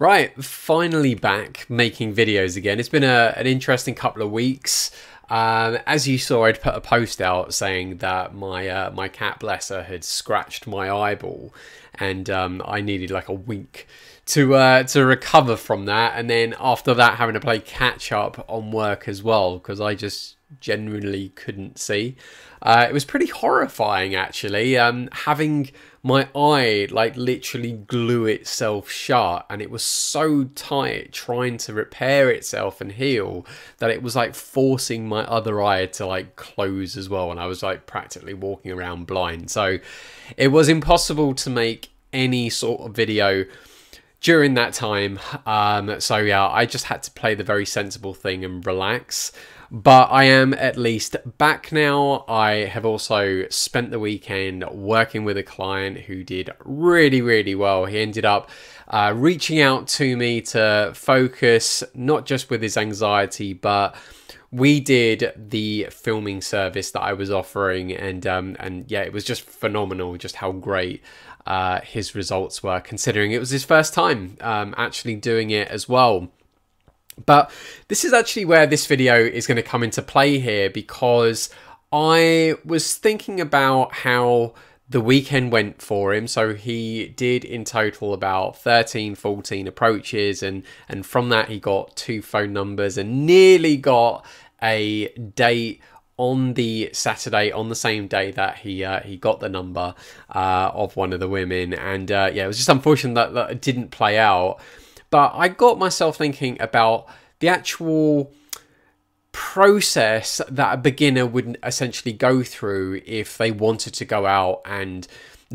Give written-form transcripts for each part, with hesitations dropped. Right, finally back making videos again. It's been an interesting couple of weeks. As you saw, I'd put a post out saying that my cat, bless her, had scratched my eyeball, and I needed like a week to recover from that. And then after that, having to play catch up on work as well, because I just genuinely couldn't see. It was pretty horrifying, actually, having my eye like literally glue itself shut, and it was so tight trying to repair itself and heal that it was like forcing my other eye to like close as well, and I was like practically walking around blind. So it was impossible to make any sort of video during that time. So yeah, I just had to play the very sensible thing and relax. But I am at least back now. I have also spent the weekend working with a client who did really, really well. He ended up reaching out to me to focus, not just with his anxiety, but we did the filming service that I was offering, and yeah, it was just phenomenal just how great his results were, considering it was his first time actually doing it as well. But this is actually where this video is going to come into play here, because I was thinking about how the weekend went for him. So he did in total about 13, 14 approaches, and from that he got 2 phone numbers and nearly got a date on the Saturday, on the same day that he got the number of one of the women. And yeah, it was just unfortunate that it didn't play out. But I got myself thinking about the actual process that a beginner would essentially go through if they wanted to go out and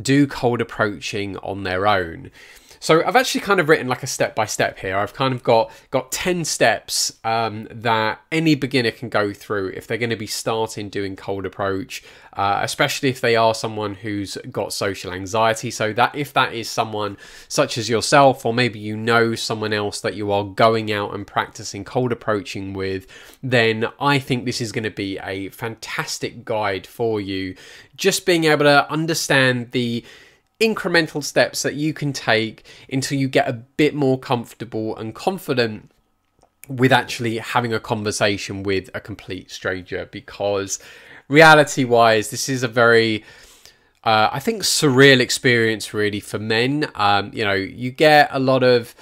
do cold approaching on their own. So I've actually kind of written like a step-by-step here. I've kind of got 10 steps that any beginner can go through if they're going to be starting doing cold approach, especially if they are someone who's got social anxiety. So that if that is someone such as yourself, or maybe you know someone else that you are going out and practicing cold approaching with, then I think this is going to be a fantastic guide for you. Just being able to understand the incremental steps that you can take until you get a bit more comfortable and confident with actually having a conversation with a complete stranger, because reality-wise, this is a very, I think, surreal experience really for men. You know, you get a lot of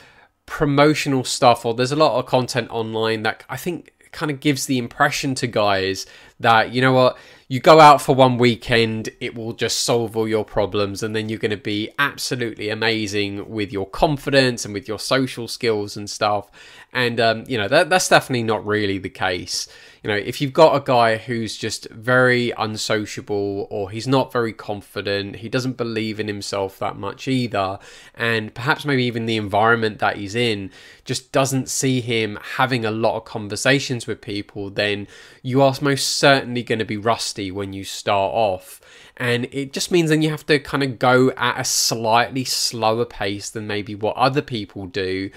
promotional stuff, or there's a lot of content online that I think kind of gives the impression to guys that, you know what, you go out for one weekend, it will just solve all your problems, and then you're going to be absolutely amazing with your confidence and with your social skills and stuff. And, you know, that's definitely not really the case. You know, if you've got a guy who's just very unsociable, or he's not very confident, he doesn't believe in himself that much either, and perhaps maybe even the environment that he's in just doesn't see him having a lot of conversations with people, then you are most certainly going to be rusty when you start off. And it just means then you have to kind of go at a slightly slower pace than maybe what other people do.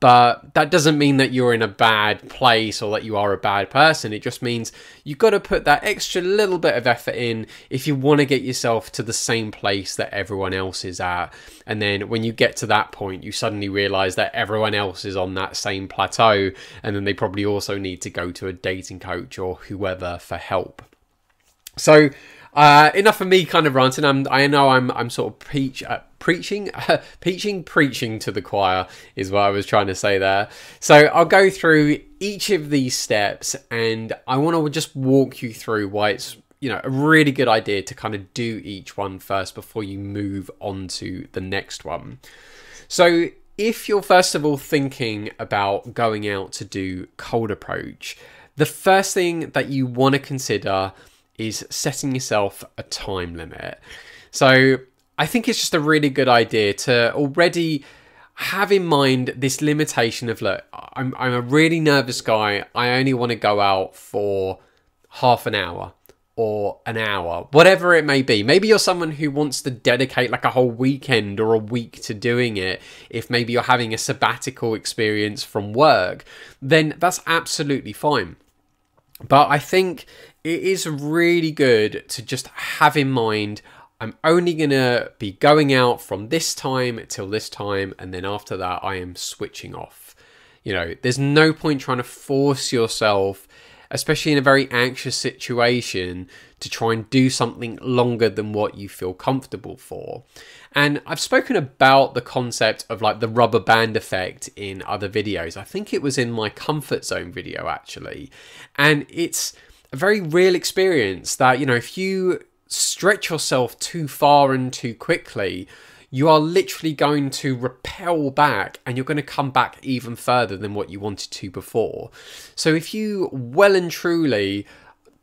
But that doesn't mean that you're in a bad place or that you are a bad person. It just means you've got to put that extra little bit of effort in if you want to get yourself to the same place that everyone else is at. And then when you get to that point, you suddenly realize that everyone else is on that same plateau, and then they probably also need to go to a dating coach or whoever for help. So enough of me kind of ranting. I know I'm sort of preaching to the choir is what I was trying to say there. So I'll go through each of these steps, and I want to just walk you through why it's, you know, a really good idea to kind of do each one first before you move on to the next one. So if you're first of all thinking about going out to do cold approach, the first thing that you want to consider is setting yourself a time limit. So I think it's just a really good idea to already have in mind this limitation of, look, I'm a really nervous guy. I only want to go out for half an hour or an hour, whatever it may be. Maybe you're someone who wants to dedicate like a whole weekend or a week to doing it. If maybe you're having a sabbatical experience from work, then that's absolutely fine. But I think it is really good to just have in mind, I'm only gonna be going out from this time till this time, and then after that I am switching off. You know, there's no point trying to force yourself, especially in a very anxious situation, to try and do something longer than what you feel comfortable for. And I've spoken about the concept of like the rubber band effect in other videos. I think it was in my comfort zone video actually. And it's a very real experience that, you know, if you stretch yourself too far and too quickly, you are literally going to repel back, and you're going to come back even further than what you wanted to before. So if you well and truly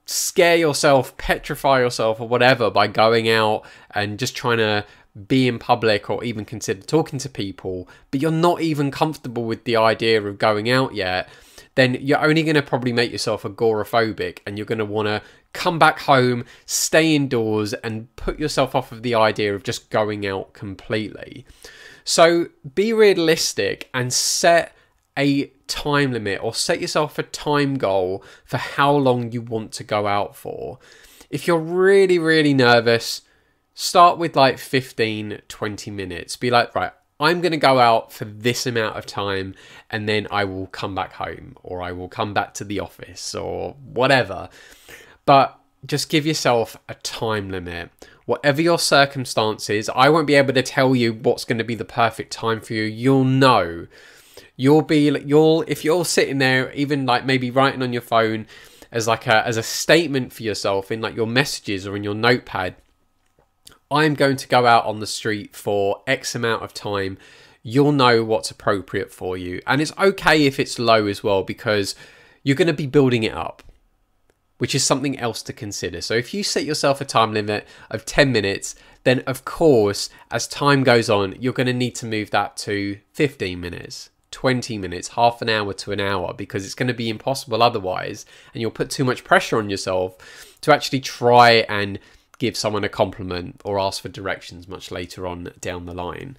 scare yourself, petrify yourself or whatever by going out and just trying to be in public or even consider talking to people, but you're not even comfortable with the idea of going out yet, then you're only going to probably make yourself agoraphobic, and you're going to want to come back home, stay indoors, and put yourself off of the idea of just going out completely. So be realistic and set a time limit, or set yourself a time goal for how long you want to go out for. If you're really, really nervous, start with like 15, 20 minutes. Be like, right, I'm going to go out for this amount of time, and then I will come back home, or I will come back to the office or whatever. But just give yourself a time limit. Whatever your circumstances, I won't be able to tell you what's going to be the perfect time for you. You'll know. If you're sitting there, even like maybe writing on your phone as like as a statement for yourself in like your messages or in your notepad, I'm going to go out on the street for X amount of time. You'll know what's appropriate for you. And it's okay if it's low as well, because you're going to be building it up, which is something else to consider. So if you set yourself a time limit of 10 minutes, then of course, as time goes on, you're going to need to move that to 15 minutes, 20 minutes, half an hour to an hour, because it's going to be impossible otherwise. And you'll put too much pressure on yourself to actually try and give someone a compliment or ask for directions much later on down the line.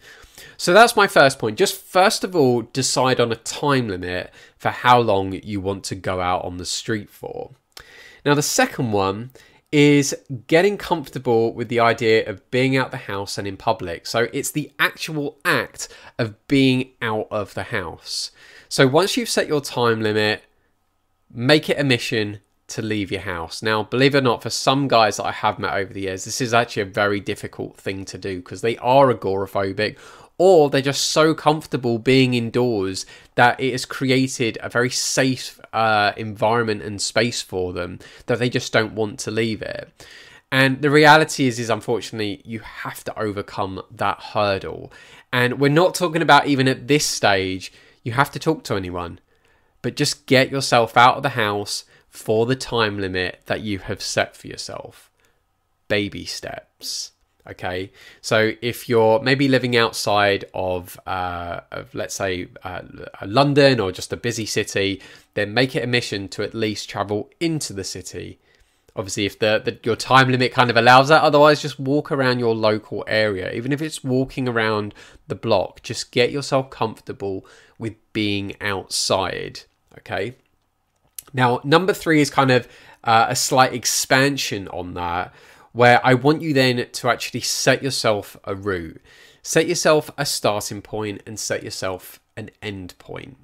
So that's my first point. Just first of all, decide on a time limit for how long you want to go out on the street for. Now, the second one is getting comfortable with the idea of being out the house and in public. So it's the actual act of being out of the house. So once you've set your time limit, make it a mission to leave your house. Now, believe it or not, for some guys that I have met over the years, this is actually a very difficult thing to do, because they are agoraphobic, or they're just so comfortable being indoors that it has created a very safe environment and space for them that they just don't want to leave it. And the reality is unfortunately, you have to overcome that hurdle. And we're not talking about even at this stage, you have to talk to anyone, but just get yourself out of the house for the time limit that you have set for yourself. Baby steps, okay? So if you're maybe living outside of let's say London, or just a busy city, then make it a mission to at least travel into the city. Obviously, if your time limit kind of allows that, otherwise just walk around your local area. Even if it's walking around the block, just get yourself comfortable with being outside, okay? Now, number three is kind of a slight expansion on that, where I want you then to actually set yourself a route, set yourself a starting point, and set yourself an end point.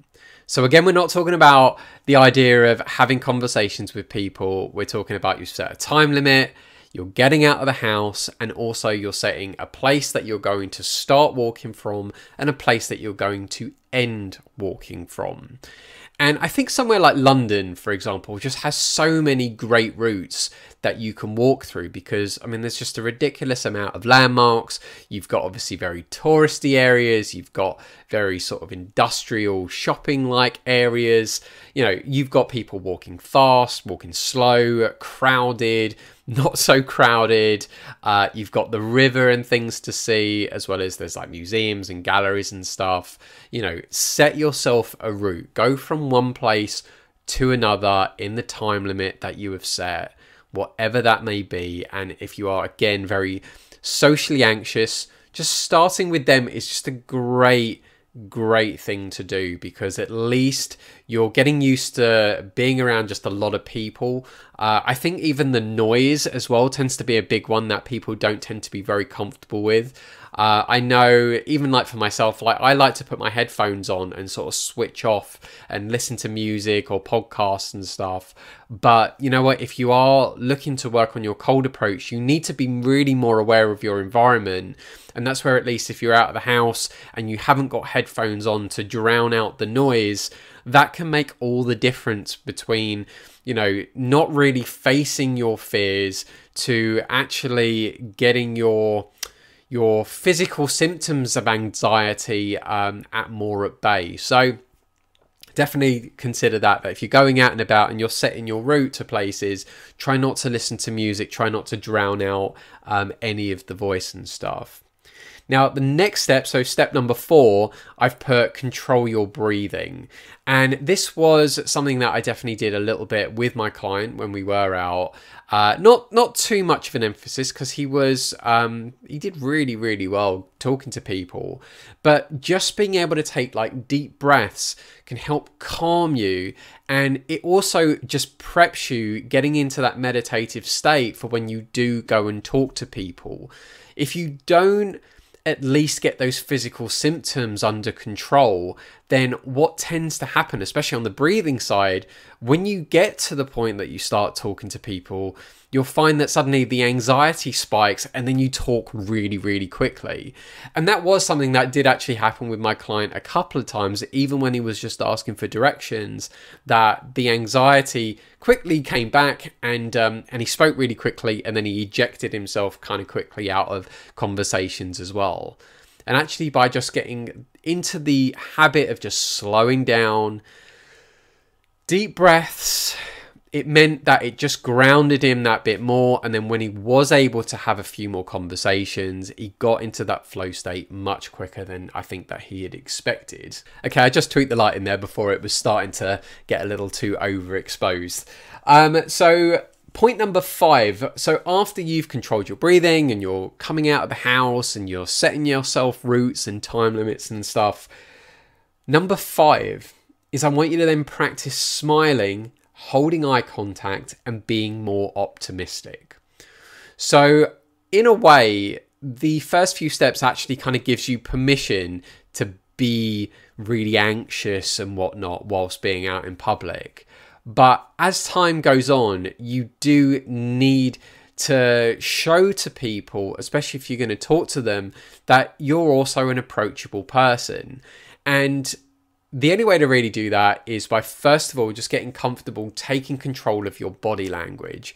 So again, we're not talking about the idea of having conversations with people. We're talking about you set a time limit, you're getting out of the house, and also you're setting a place that you're going to start walking from and a place that you're going to end walking from. And I think somewhere like London, for example, just has so many great routes that you can walk through, because, I mean, there's just a ridiculous amount of landmarks. You've got obviously very touristy areas. You've got very sort of industrial shopping-like areas. You know, you've got people walking fast, walking slow, crowded, not so crowded. You've got the river and things to see, as well as there's like museums and galleries and stuff. You know, set yourself a route. Go from one place to another in the time limit that you have set, whatever that may be. And if you are, again, very socially anxious, just starting with them is just a great, great thing to do, because at least you're getting used to being around just a lot of people. I think even the noise as well tends to be a big one that people don't tend to be very comfortable with. I know even like for myself, like I like to put my headphones on and sort of switch off and listen to music or podcasts and stuff. But you know what, if you are looking to work on your cold approach, you need to be really more aware of your environment. And that's where at least if you're out of the house and you haven't got headphones on to drown out the noise, that can make all the difference between, you know, not really facing your fears to actually getting your physical symptoms of anxiety at bay. So definitely consider that. But if you're going out and about and you're setting your route to places, try not to listen to music, try not to drown out any of the voice and stuff. Now, the next step, so step number 4, I've put control your breathing. And this was something that I definitely did a little bit with my client when we were out. Not too much of an emphasis, because he was, he did really, really well talking to people. But just being able to take like deep breaths can help calm you. And it also just preps you getting into that meditative state for when you do go and talk to people. If you don't at least get those physical symptoms under control, then what tends to happen, especially on the breathing side, when you get to the point that you start talking to people, you'll find that suddenly the anxiety spikes and then you talk really, really quickly. And that was something that did actually happen with my client a couple of times, even when he was just asking for directions, that the anxiety quickly came back and he spoke really quickly, and then he ejected himself kind of quickly out of conversations as well. And actually by just getting into the habit of just slowing down, deep breaths, it meant that it just grounded him that bit more. And then when he was able to have a few more conversations, he got into that flow state much quicker than I think that he had expected. Okay, I just tweaked the light in there before it was starting to get a little too overexposed. So point number 5. So after you've controlled your breathing and you're coming out of the house and you're setting yourself routes and time limits and stuff, number 5 is I want you to then practice smiling, holding eye contact, and being more optimistic. So in a way, the first few steps actually kind of gives you permission to be really anxious and whatnot whilst being out in public. But as time goes on, you do need to show to people, especially if you're going to talk to them, that you're also an approachable person. And the only way to really do that is by, first of all, just getting comfortable taking control of your body language.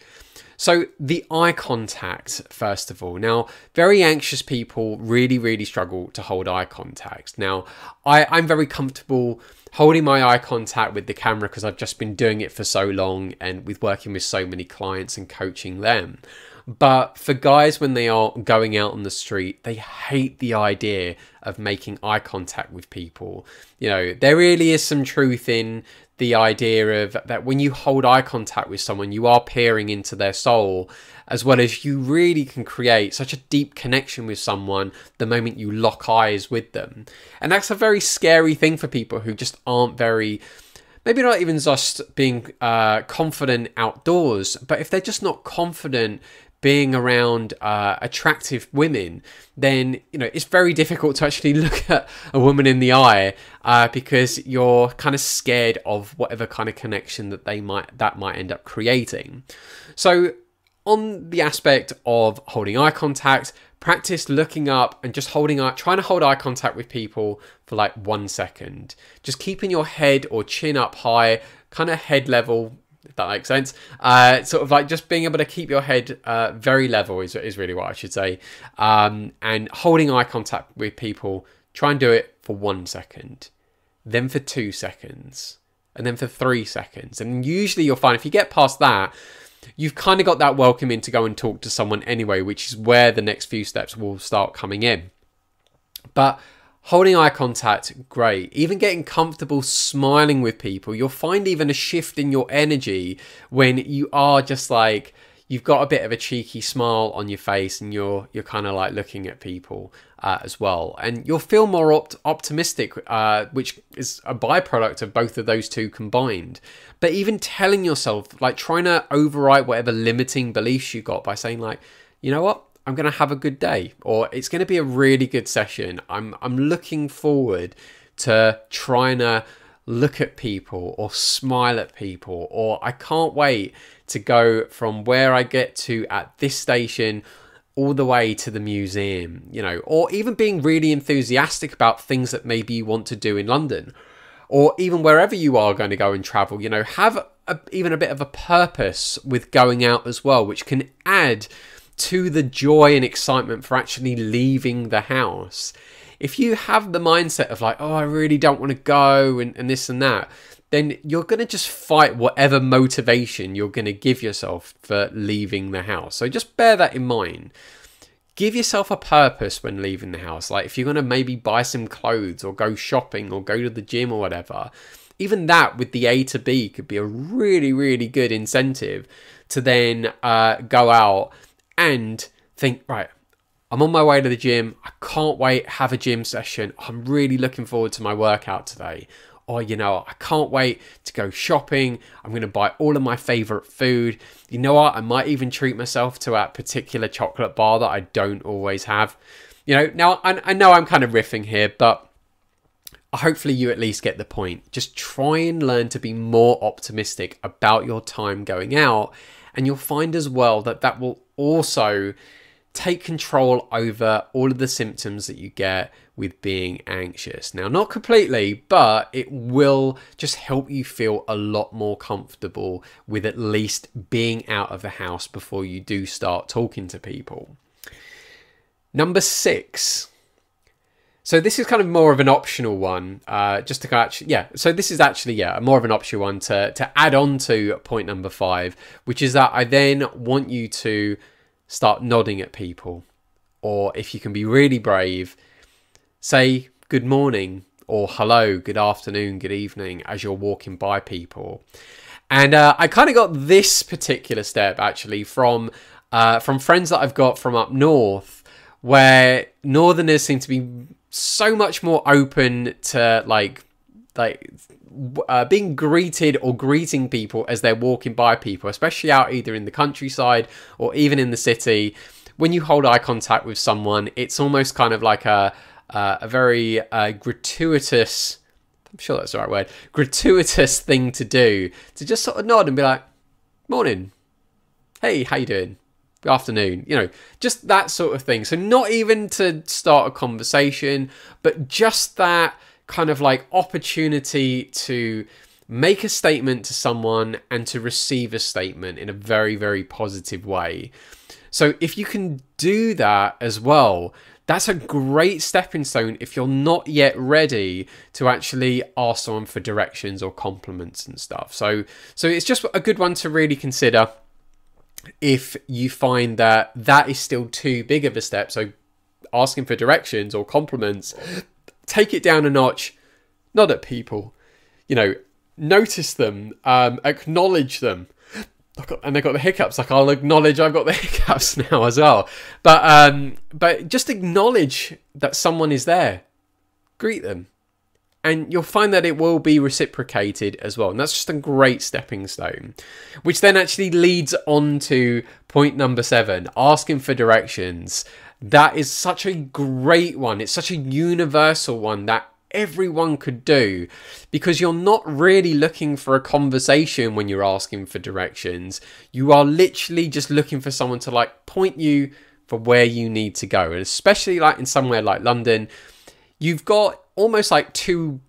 So the eye contact, first of all. Now, very anxious people really, really struggle to hold eye contact. Now, I'm very comfortable holding my eye contact with the camera because I've just been doing it for so long and with working with so many clients and coaching them. But for guys, when they are going out on the street, they hate the idea of making eye contact with people. You know, there really is some truth in the idea of that when you hold eye contact with someone, you are peering into their soul, as well as you really can create such a deep connection with someone the moment you lock eyes with them. And that's a very scary thing for people who just aren't very, maybe not even just being confident outdoors, but if they're just not confident being around attractive women, then, you know, it's very difficult to actually look at a woman in the eye because you're kind of scared of whatever kind of connection that that might end up creating. So on the aspect of holding eye contact, practice looking up and just trying to hold eye contact with people for like 1 second. Just keeping your head or chin up high, kind of head level, if that makes sense. Sort of like just being able to keep your head very level is really what I should say. And holding eye contact with people, try and do it for 1 second, then for 2 seconds, and then for 3 seconds. And usually you'll find if you get past that, you've kind of got that welcome in to go and talk to someone anyway, which is where the next few steps will start coming in. But holding eye contact, great. Even getting comfortable smiling with people, you'll find even a shift in your energy when you are just like, you've got a bit of a cheeky smile on your face and you're kind of like looking at people. as well. And you'll feel more optimistic, which is a byproduct of both of those two combined. But even telling yourself, like trying to override whatever limiting beliefs you got by saying like, you know what, I'm going to have a good day, or it's going to be a really good session. I'm looking forward to trying to look at people or smile at people, or I can't wait to go from where I get to at this station all the way to the museum, you know, or even being really enthusiastic about things that maybe you want to do in London, or even wherever you are going to go and travel, you know, have even a bit of a purpose with going out as well, which can add to the joy and excitement for actually leaving the house. If you have the mindset of like, oh, I really don't want to go and this and that, then you're going to just fight whatever motivation you're going to give yourself for leaving the house. So just bear that in mind. Give yourself a purpose when leaving the house. Like if you're going to maybe buy some clothes or go shopping or go to the gym or whatever, even that with the A to B could be a really, really good incentive to then go out and think, right, I'm on my way to the gym. I can't wait, have a gym session. I'm really looking forward to my workout today. Or, you know, I can't wait to go shopping. I'm going to buy all of my favorite food. You know what? I might even treat myself to that particular chocolate bar that I don't always have. You know, now I know I'm kind of riffing here, but hopefully you at least get the point. Just try and learn to be more optimistic about your time going out. And you'll find as well that that will also take control over all of the symptoms that you get with being anxious. Now, not completely, but it will just help you feel a lot more comfortable with at least being out of the house before you do start talking to people. Number 6. So this is kind of more of an optional one, just to actually, yeah. So this is actually, yeah, more of an optional one to add on to point number 5, which is that I then want you to start nodding at people, or if you can be really brave, say good morning or hello, good afternoon, good evening as you're walking by people. And I kind of got this particular step actually from friends that I've got from up north, where northerners seem to be so much more open to like being greeted or greeting people as they're walking by people, especially out either in the countryside or even in the city. When you hold eye contact with someone, it's almost kind of like a very gratuitous, I'm sure that's the right word, gratuitous thing to do, to just sort of nod and be like, morning, hey, how you doing? Good afternoon, you know, just that sort of thing. So not even to start a conversation, but just that kind of like opportunity to make a statement to someone and to receive a statement in a very, very positive way. So if you can do that as well, that's a great stepping stone if you're not yet ready to actually ask someone for directions or compliments and stuff. So it's just a good one to really consider if you find that that is still too big of a step. So asking for directions or compliments, take it down a notch, nod at people, you know, notice them, acknowledge them. And they've got the hiccups. Like, I'll acknowledge I've got the hiccups now as well. But just acknowledge that someone is there. Greet them. And you'll find that it will be reciprocated as well. And that's just a great stepping stone, which then actually leads on to point number 7, asking for directions. That is such a great one. It's such a universal one that everyone could do, because you're not really looking for a conversation when you're asking for directions. You are literally just looking for someone to like point you for where you need to go. And especially like in somewhere like London, you've got almost like two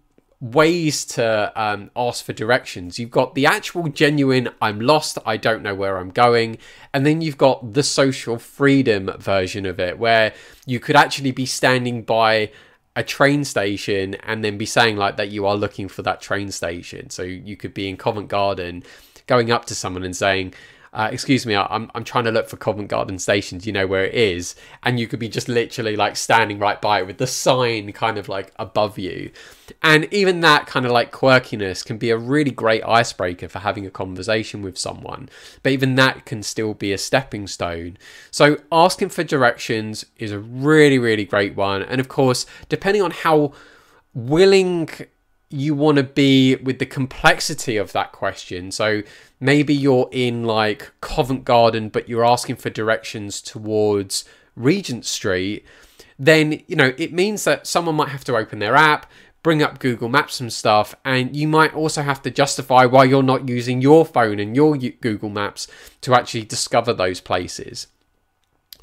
ways to ask for directions. You've got the actual genuine, I'm lost, I don't know where I'm going. And then you've got the social freedom version of it, where you could actually be standing by a train station and then be saying like that you are looking for that train station. So you could be in Covent Garden going up to someone and saying, excuse me, I'm trying to look for Covent Garden Stations, you know where it is, and you could be just literally like standing right by it with the sign kind of like above you. And even that kind of like quirkiness can be a really great icebreaker for having a conversation with someone, but even that can still be a stepping stone. So asking for directions is a really great one. And of course, depending on how willing you want to be with the complexity of that question. So maybe you're in like Covent Garden, but you're asking for directions towards Regent Street. Then, you know, it means that someone might have to open their app, bring up Google Maps and stuff, and you might also have to justify why you're not using your phone and your Google Maps to actually discover those places.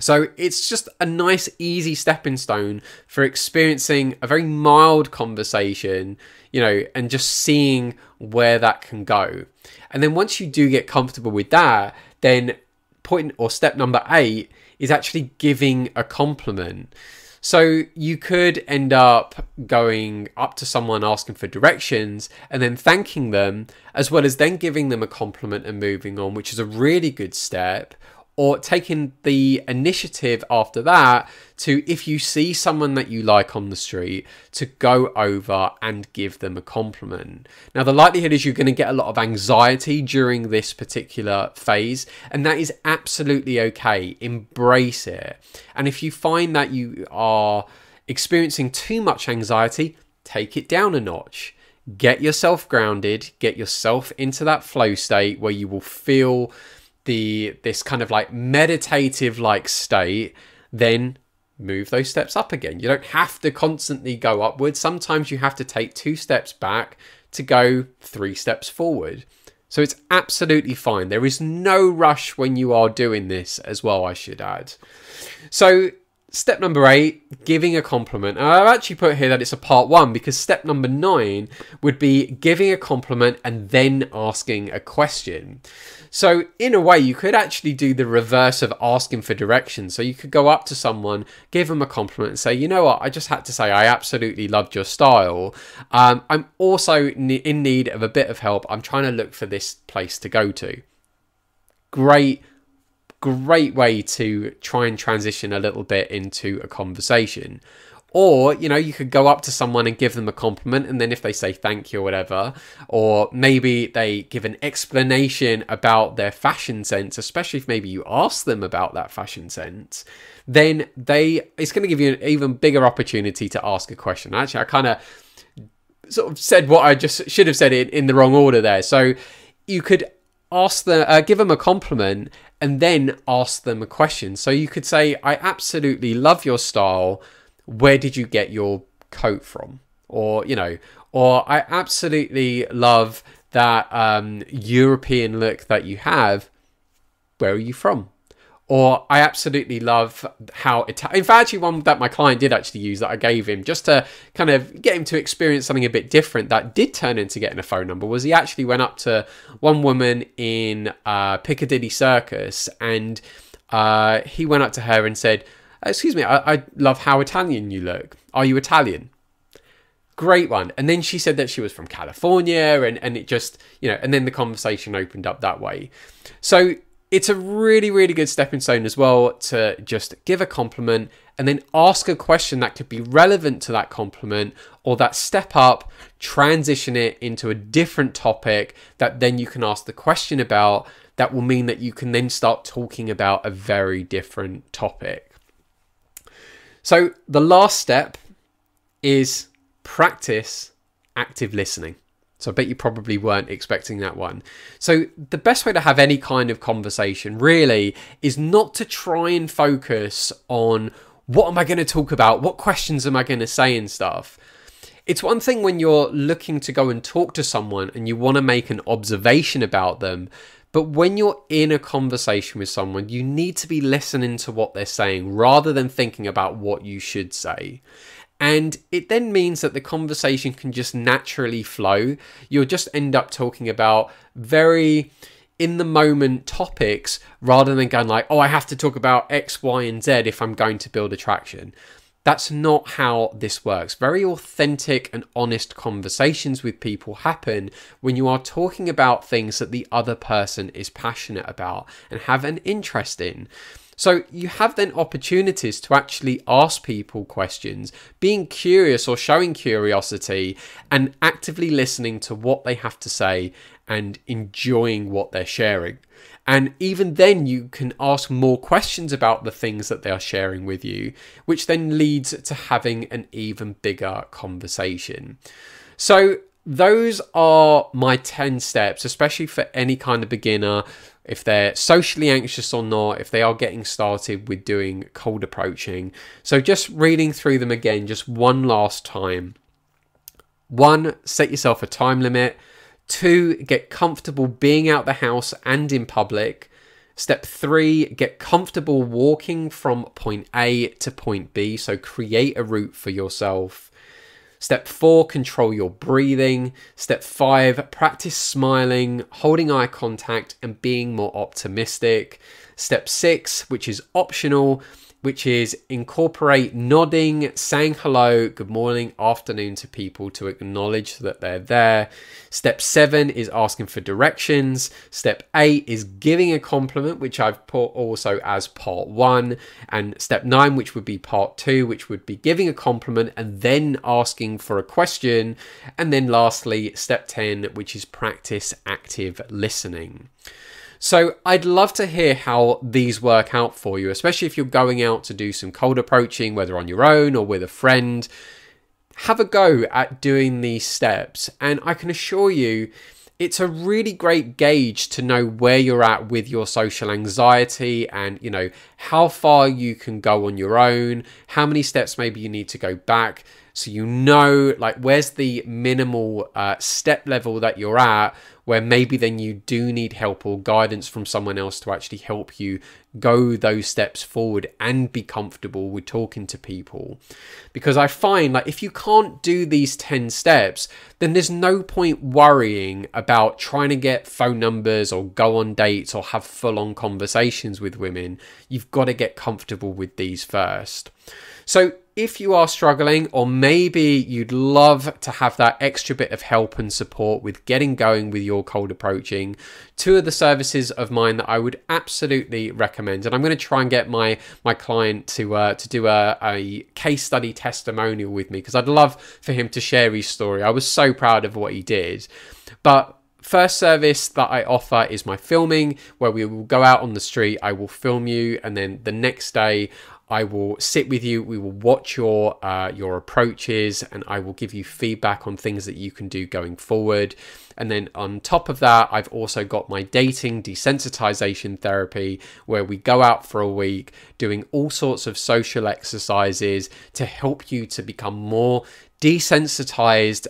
So it's just a nice, easy stepping stone for experiencing a very mild conversation, you know, and just seeing where that can go. And then once you do get comfortable with that, then point or step number 8 is actually giving a compliment. So you could end up going up to someone asking for directions and then thanking them, as well as then giving them a compliment and moving on, which is a really good step. Or taking the initiative after that to, if you see someone that you like on the street, to go over and give them a compliment. Now, the likelihood is you're going to get a lot of anxiety during this particular phase, and that is absolutely okay. Embrace it. And if you find that you are experiencing too much anxiety, take it down a notch. Get yourself grounded, get yourself into that flow state where you will feel this kind of like meditative like state, then move those steps up again. You don't have to constantly go upwards. Sometimes you have to take 2 steps back to go 3 steps forward. So it's absolutely fine. There is no rush when you are doing this as well, I should add. So step number 8, giving a compliment. And I've actually put here that it's a part 1 because step number 9 would be giving a compliment and then asking a question. So in a way, you could actually do the reverse of asking for directions. So you could go up to someone, give them a compliment and say, you know what, I just had to say I absolutely loved your style. I'm also in need of a bit of help. I'm trying to look for this place to go to. Great way to try and transition a little bit into a conversation. Or, you know, you could go up to someone and give them a compliment, and then if they say thank you or whatever, or maybe they give an explanation about their fashion sense, especially if maybe you ask them about that fashion sense, then it's going to give you an even bigger opportunity to ask a question. Actually, I kind of sort of said what I just should have said in the wrong order there. So you could ask them, give them a compliment and then ask them a question. So you could say, I absolutely love your style. Where did you get your coat from? Or, you know, or I absolutely love that European look that you have. Where are you from? Or I absolutely love how Italian. In fact, actually one that my client did actually use that I gave him just to kind of get him to experience something a bit different that did turn into getting a phone number was he actually went up to one woman in Piccadilly Circus and he went up to her and said, excuse me, I love how Italian you look. Are you Italian? Great one. And then she said that she was from California and it just, you know, and then the conversation opened up that way. So it's a really good stepping stone as well to just give a compliment and then ask a question that could be relevant to that compliment or that step up, transition it into a different topic that then you can ask the question about. That will mean that you can then start talking about a very different topic. So the last step is practice active listening. So I bet you probably weren't expecting that one. So the best way to have any kind of conversation really is not to try and focus on what am I going to talk about? What questions am I going to say and stuff? It's one thing when you're looking to go and talk to someone and you want to make an observation about them. But when you're in a conversation with someone, you need to be listening to what they're saying rather than thinking about what you should say. And it then means that the conversation can just naturally flow. You'll just end up talking about very in the moment topics rather than going like, oh, I have to talk about X, Y, and Z if I'm going to build attraction. That's not how this works. Very authentic and honest conversations with people happen when you are talking about things that the other person is passionate about and have an interest in. So you have then opportunities to actually ask people questions, being curious or showing curiosity and actively listening to what they have to say and enjoying what they're sharing. And even then you can ask more questions about the things that they are sharing with you, which then leads to having an even bigger conversation. So those are my 10 steps, especially for any kind of beginner, if they're socially anxious or not, if they are getting started with doing cold approaching. So just reading through them again, just one last time. 1, set yourself a time limit. 2, get comfortable being out the house and in public. Step 3, get comfortable walking from point A to point B. So create a route for yourself. Step 4, control your breathing. Step 5, practice smiling, holding eye contact, and being more optimistic. Step 6, which is optional, which is incorporate nodding, saying hello, good morning, afternoon to people to acknowledge that they're there. Step 7 is asking for directions. Step 8 is giving a compliment, which I've put also as part 1. And step 9, which would be part 2, which would be giving a compliment and then asking for a question. And then lastly, step 10, which is practice active listening. So I'd love to hear how these work out for you, especially if you're going out to do some cold approaching, whether on your own or with a friend. Have a go at doing these steps, and I can assure you it's a really great gauge to know where you're at with your social anxiety and, you know, how far you can go on your own, how many steps maybe you need to go back. So you know, like, where's the minimal step level that you're at where maybe then you do need help or guidance from someone else to actually help you go those steps forward and be comfortable with talking to people. Because I find, like, if you can't do these 10 steps, then there's no point worrying about trying to get phone numbers or go on dates or have full-on conversations with women. You've got to get comfortable with these first. So if you are struggling, or maybe you'd love to have that extra bit of help and support with getting going with your cold approaching, 2 of the services of mine that I would absolutely recommend, and I'm going to try and get my client to do a case study testimonial with me, because I'd love for him to share his story. I was so proud of what he did. But first service that I offer is my filming, where we will go out on the street, I will film you, and then the next day I will sit with you, we will watch your approaches, and I will give you feedback on things that you can do going forward. And then on top of that, I've also got my dating desensitization therapy, where we go out for a week doing all sorts of social exercises to help you to become more desensitized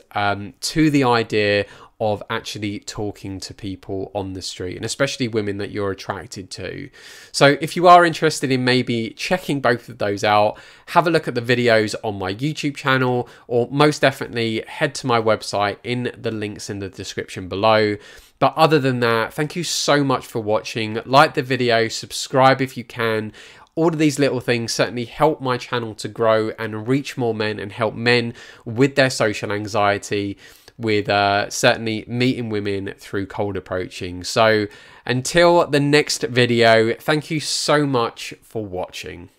to the idea of actually talking to people on the street, and especially women that you're attracted to. So if you are interested in maybe checking both of those out, have a look at the videos on my YouTube channel, or most definitely head to my website in the links in the description below. But other than that, thank you so much for watching. Like the video, subscribe if you can. All of these little things certainly help my channel to grow and reach more men and help men with their social anxiety, with certainly meeting women through cold approaching. So until the next video, thank you so much for watching.